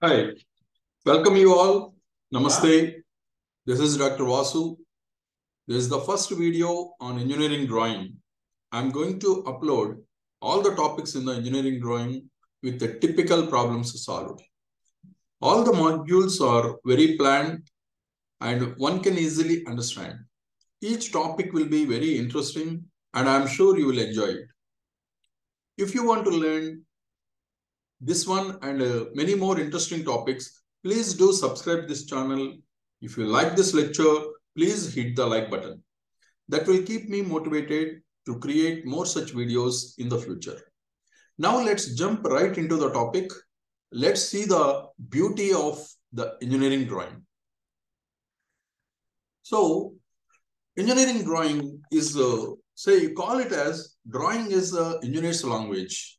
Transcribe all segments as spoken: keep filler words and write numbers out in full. Hi, welcome you all. Namaste. This is Doctor Vasu. This is the first video on engineering drawing. I'm going to upload all the topics in the engineering drawing with the typical problems solved. All the modules are very planned and one can easily understand. Each topic will be very interesting and I'm sure you will enjoy it. If you want to learn this one and uh, many more interesting topics, please do subscribe this channel. If you like this lecture, please hit the like button. That will keep me motivated to create more such videos in the future. Now let's jump right into the topic. Let's see the beauty of the engineering drawing. So engineering drawing is, uh, say you call it as, drawing is the engineer's language.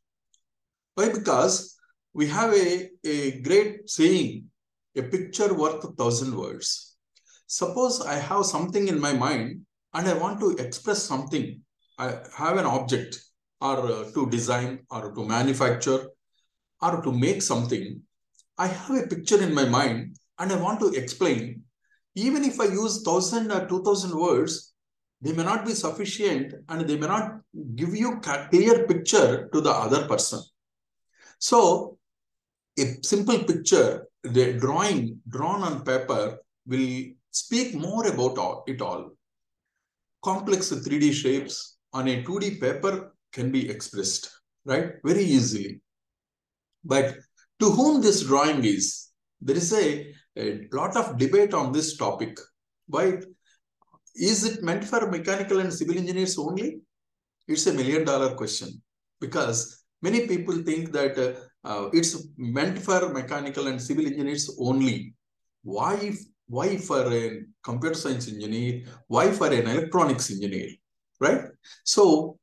Why? Because we have a, a great saying, a picture worth a thousand words. Suppose I have something in my mind and I want to express something. I have an object or uh, to design or to manufacture or to make something. I have a picture in my mind and I want to explain. Even if I use thousand or two thousand words, they may not be sufficient and they may not give you a clear picture to the other person. So, a simple picture, the drawing drawn on paper will speak more about it all. Complex three D shapes on a two D paper can be expressed, right? Very easily. But to whom this drawing is, there is a, a lot of debate on this topic. Why? Is it meant for mechanical and civil engineers only? It's a million dollar question, because many people think that uh, uh, it's meant for mechanical and civil engineers only. Why, if, why for a computer science engineer? Why for an electronics engineer? Right? So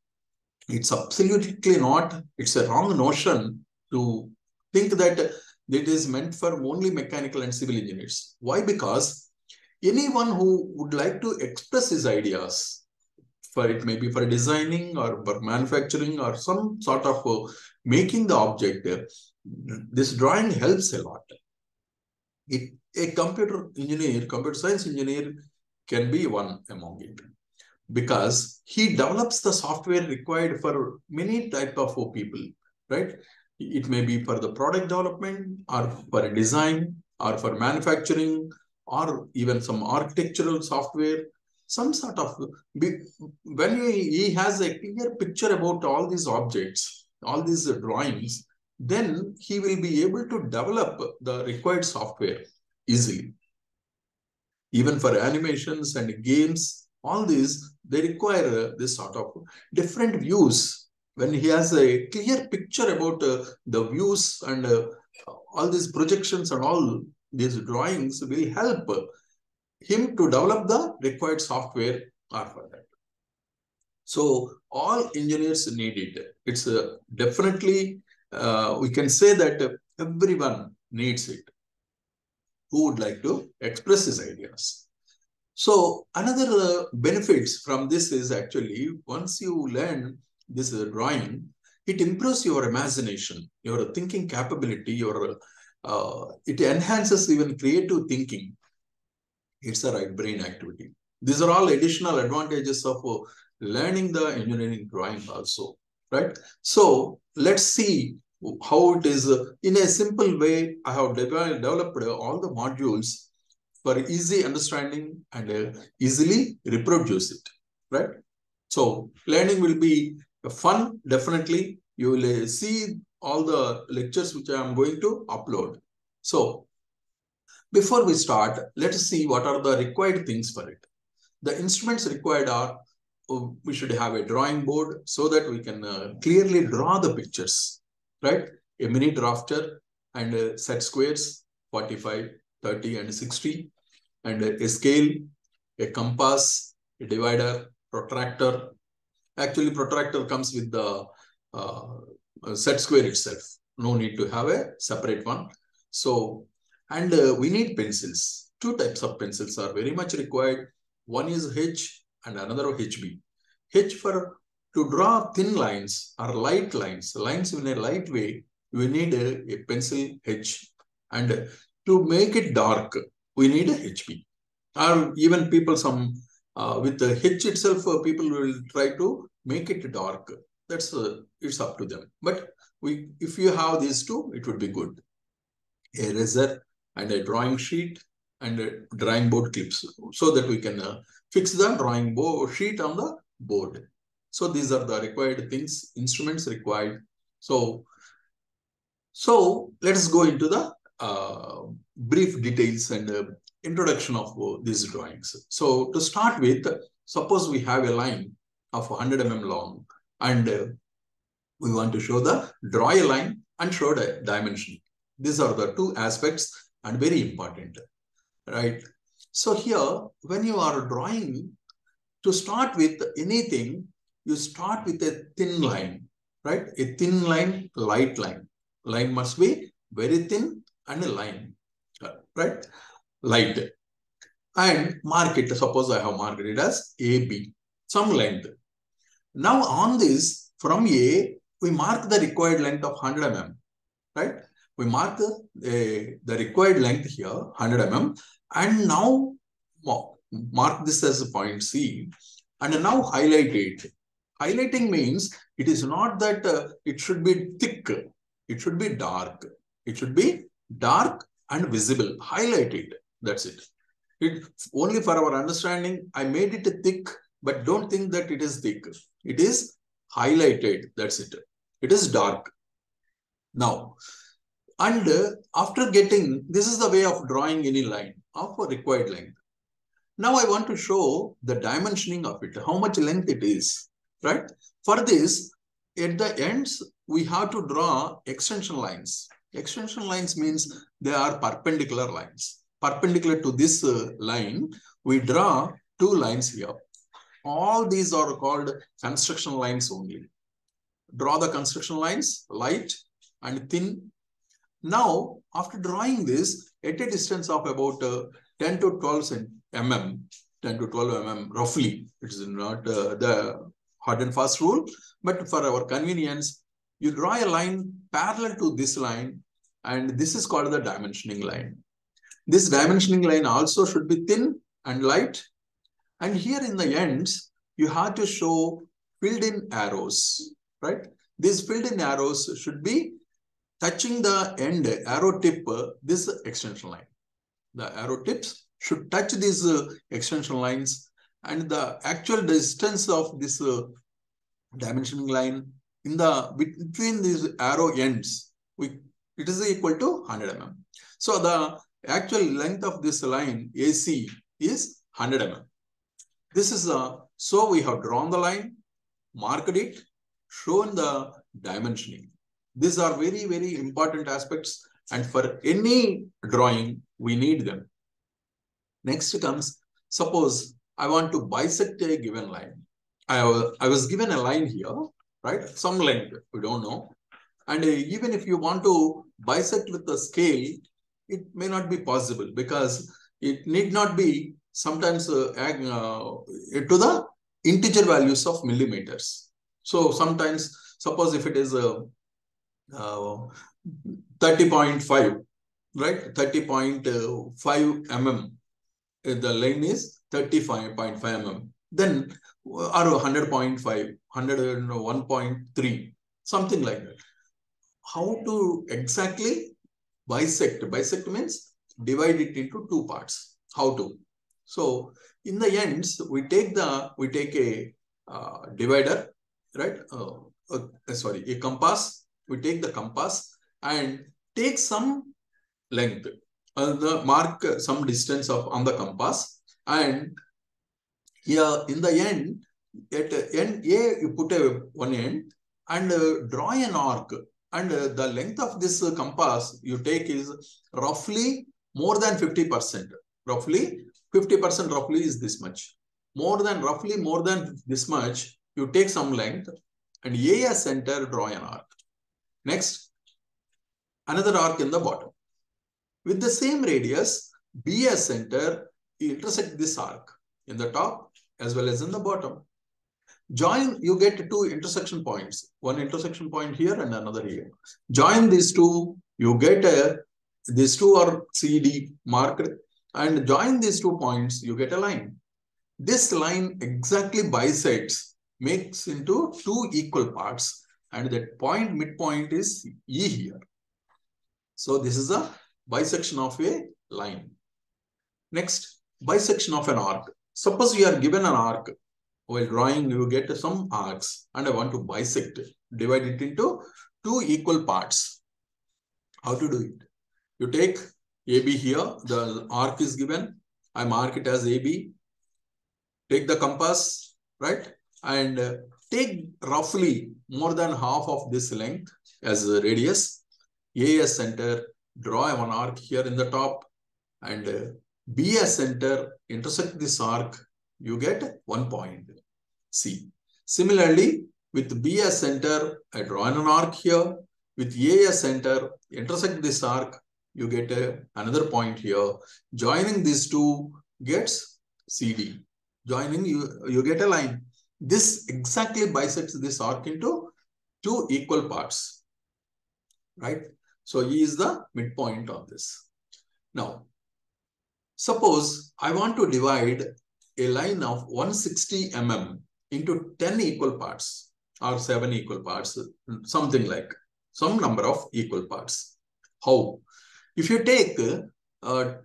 it's absolutely not. It's a wrong notion to think that it is meant for only mechanical and civil engineers. Why? Because anyone who would like to express his ideas, for it may be for designing or for manufacturing or some sort of uh, making the object, uh, this drawing helps a lot. It, a computer engineer, computer science engineer can be one among it, because he develops the software required for many type of people, right? It may be for the product development or for design or for manufacturing or even some architectural software. Some sort of, when he has a clear picture about all these objects, all these drawings, then he will be able to develop the required software easily. Even for animations and games, all these, they require this sort of different views. When he has a clear picture about uh, the views and uh, all these projections and all these drawings will help him to develop the required software or for that. So all engineers need it. It's a definitely, uh, we can say that everyone needs it who would like to express his ideas. So another uh, benefits from this is actually, once you learn this uh, drawing, it improves your imagination, your thinking capability, your uh, it enhances even creative thinking. It's a right brain activity. These are all additional advantages of uh, learning the engineering drawing also, right? So let's see how it is. Uh, in a simple way, I have de developed uh, all the modules for easy understanding and uh, easily reproduce it, right? So learning will be fun, definitely. You will uh, see all the lectures which I am going to upload. So before we start, let us see what are the required things for it. The instruments required are, we should have a drawing board so that we can uh, clearly draw the pictures, right? A mini drafter and a set squares, forty-five, thirty and sixty, and a scale, a compass, a divider, protractor. Actually, protractor comes with the uh, set square itself. No need to have a separate one. So, and uh, we need pencils. Two types of pencils are very much required. One is H and another H B. H for to draw thin lines or light lines, lines in a light way, we need a, a pencil H. And to make it dark, we need a H P. Or even people, some uh, with the H itself, uh, people will try to make it dark. That's uh, it's up to them. But we, if you have these two, it would be good. A razor and a drawing sheet and a drawing board clips, so that we can uh, fix the drawing board sheet on the board. So these are the required things, instruments required. So, so let's go into the uh, brief details and uh, introduction of uh, these drawings. So to start with, suppose we have a line of one hundred millimeters long, and uh, we want to show the draw a line and show the dimension. These are the two aspects and very important, right? So here, when you are drawing, to start with anything, you start with a thin line, right? A thin line, light line. Line must be very thin and a line, right? Light. And mark it. Suppose I have marked it as A B, some length. Now on this, from A, we mark the required length of one hundred millimeters, right? We mark the, uh, the required length here, one hundred millimeters. And now mark this as point C. And now highlight it. Highlighting means it is not that uh, it should be thick. It should be dark. It should be dark and visible. Highlight it. That's it. It only for our understanding, I made it thick, but don't think that it is thick. It is highlighted. That's it. It is dark. Now, and uh, after getting, this is the way of drawing any line of a required length. Now I want to show the dimensioning of it, how much length it is, right? For this, at the ends, we have to draw extension lines. Extension lines means they are perpendicular lines. Perpendicular to this uh, line, we draw two lines here. All these are called construction lines only. Draw the construction lines, light and thin. Now, after drawing this, at a distance of about uh, ten to twelve millimeters, ten to twelve millimeters roughly, it is not uh, the hard and fast rule, but for our convenience, you draw a line parallel to this line, and this is called the dimensioning line. This dimensioning line also should be thin and light. And here in the ends, you have to show filled-in arrows, right? These filled-in arrows should be touching the end arrow tip, uh, this extension line. The arrow tips should touch these uh, extension lines, and the actual distance of this uh, dimensioning line in the between these arrow ends, we, it is equal to one hundred millimeters. So the actual length of this line A C is one hundred millimeters. This is the, so we have drawn the line, marked it, shown the dimensioning. These are very, very important aspects, and for any drawing, we need them. Next comes, suppose I want to bisect a given line. I, I was given a line here, right? Some length, we don't know. And even if you want to bisect with the scale, it may not be possible because it need not be sometimes uh, uh, to the integer values of millimeters. So sometimes, suppose if it is a Uh, thirty point five, right? thirty point five millimeters. The line is thirty-five point five millimeters. Then, or one hundred point five, one hundred one point three, something like that. How to exactly bisect? Bisect means divide it into two parts. How to? So, in the ends, we take the we take a uh, divider, right? Uh, uh, sorry, a compass. We take the compass and take some length, uh, the mark some distance of on the compass, and here in the end, at end A you put a one end and uh, draw an arc, and uh, the length of this uh, compass you take is roughly more than fifty percent. Roughly fifty percent roughly is this much. More than roughly more than this much, you take some length and A as center, draw an arc. Next, another arc in the bottom. With the same radius, B as center, you intersect this arc in the top as well as in the bottom. Join, you get two intersection points. One intersection point here and another here. Join these two, you get a These two are C D marked, and join these two points, you get a line. This line exactly bisects, makes into two equal parts, and that point midpoint is E here. So this is a bisection of a line. Next, bisection of an arc. Suppose you are given an arc. While drawing, you get some arcs, and I want to bisect it, divide it into two equal parts. How to do it? You take A B here, the arc is given. I mark it as A B. Take the compass, right? And take roughly more than half of this length as a radius. A as center, draw one arc here in the top, and B as center, intersect this arc, you get one point, C. Similarly, with B as center, I draw an arc here. With A as center, intersect this arc, you get a, another point here. Joining these two gets C D. Joining, you, you get a line. This exactly bisects this arc into two equal parts, right? So E is the midpoint of this. Now, suppose I want to divide a line of one hundred sixty millimeters into ten equal parts or seven equal parts, something like some number of equal parts. How? If you take uh, one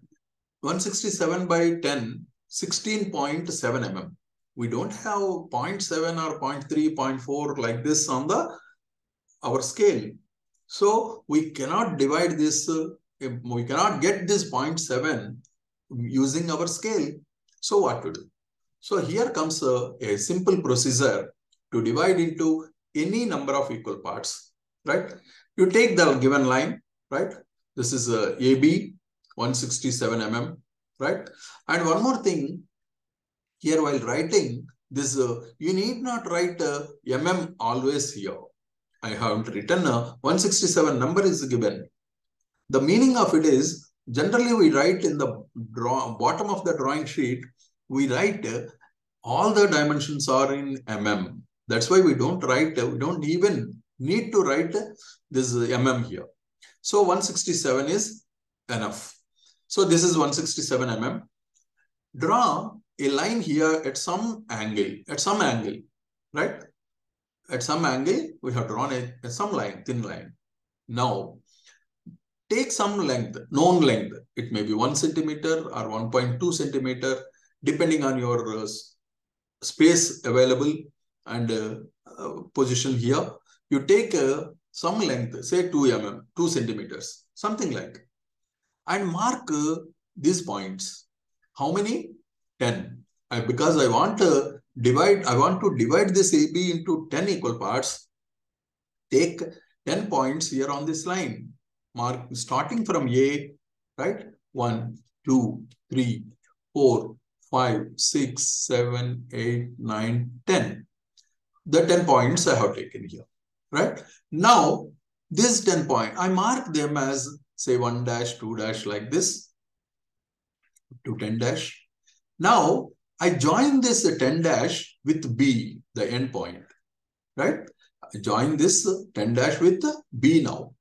hundred sixty-seven by ten, sixteen point seven millimeters. We don't have zero point seven or zero point three, zero point four like this on the our scale. So we cannot divide this, uh, we cannot get this zero point seven using our scale. So what to do? So here comes a, a simple procedure to divide into any number of equal parts, right? You take the given line, right? This is a A B, one hundred sixty-seven millimeters, right? And one more thing, here while writing this, uh, you need not write uh, mm always here. I haven't written a one hundred sixty-seven number is given. The meaning of it is, generally we write in the draw, bottom of the drawing sheet, we write uh, all the dimensions are in mm. That's why we don't write, uh, we don't even need to write uh, this mm here. So one hundred sixty-seven is enough. So this is one hundred sixty-seven millimeters. Draw a line here at some angle, at some angle, right? At some angle, we have drawn a, a some line, thin line. Now, take some length, known length. It may be one centimeter or one point two centimeter, depending on your uh, space available and uh, uh, position here. You take uh, some length, say two millimeters, two centimeters, something like, and mark uh, these points. How many? ten. I, because I want to divide, I want to divide this A B into ten equal parts. Take ten points here on this line. Mark starting from A, right? one, two, three, four, five, six, seven, eight, nine, ten. The ten points I have taken here, right? Now, this ten point, I mark them as say one dash, two dash like this, to ten dash. Now, I join this ten dash with B, the end point, right? I join this ten dash with B now.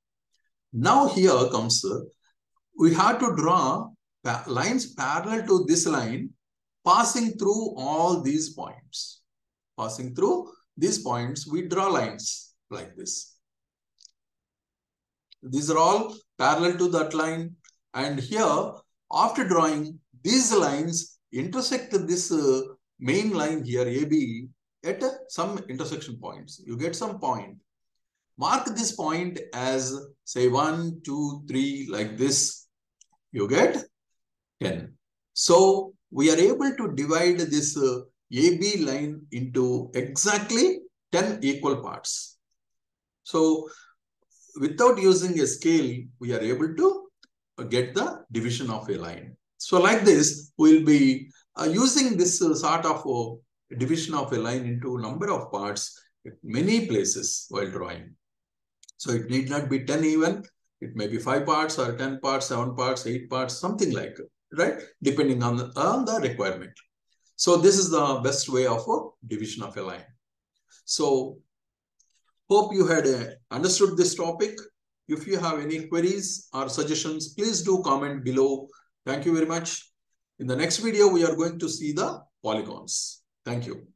Now here comes, uh, we have to draw pa lines parallel to this line, passing through all these points. Passing through these points, we draw lines like this. These are all parallel to that line. And here, after drawing, these lines intersect this uh, main line here, A B, at uh, some intersection points. You get some point. Mark this point as, say, one, two, three, like this. You get ten. So, we are able to divide this uh, A B line into exactly ten equal parts. So, without using a scale, we are able to uh, get the division of a line. So, like this, we will be uh, using this uh, sort of uh, division of a line into a number of parts in many places while drawing. So it need not be ten even, it may be five parts or ten parts, seven parts, eight parts, something like it, right? Depending on the, on the requirement. So this is the best way of a division of a line. So hope you had uh, understood this topic. If you have any queries or suggestions, please do comment below. Thank you very much. In the next video, we are going to see the polygons. Thank you.